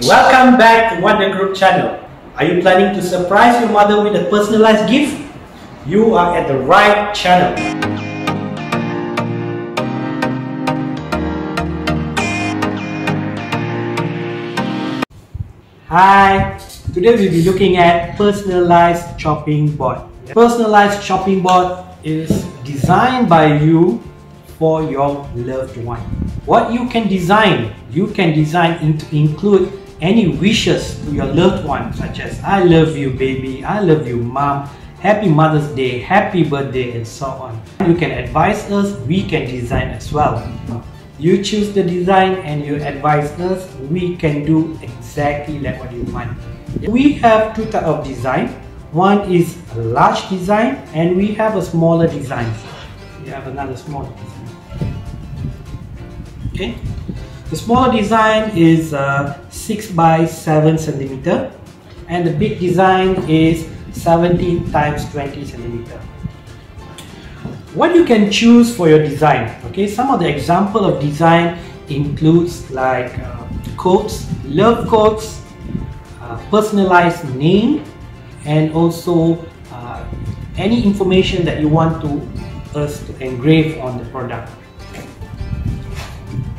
Welcome back to Wonder Group channel. Are you planning to surprise your mother with a personalized gift? You are at the right channel. Hi, today we'll be looking at personalized chopping board. Personalized chopping board is designed by you for your loved one. What you can design to include any wishes to your loved one, such as I love you baby, I love you mom, happy Mother's Day, happy birthday, and so on. You can advise us, we can design as well. You choose the design and you advise us, we can do exactly like what you want. We have two types of design. One is a large design and we have a smaller design. We have another smaller design. Okay. The smaller design is 6 by 7 centimeter, and the big design is 17 times 20 centimeter. What you can choose for your design? Okay, some of the example of design includes like quotes, love quotes, personalized name, and also any information that you want us to engrave on the product.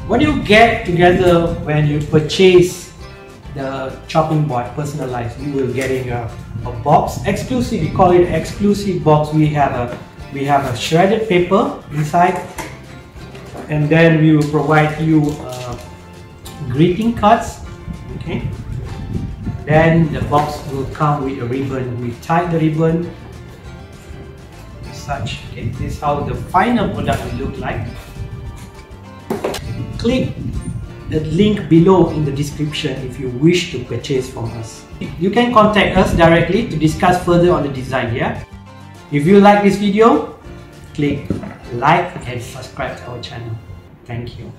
What do you get together when you purchase the chopping board personalized? You will get in a box, exclusive. We call it exclusive box. We have a shredded paper inside, and then we will provide you greeting cards. Okay. Then the box will come with a ribbon. We tie the ribbon. Such. Okay. This is how the final product will look like. Click the link below in the description if you wish to purchase from us. You can contact us directly to discuss further on the design here. If you like this video, click like and subscribe to our channel. Thank you.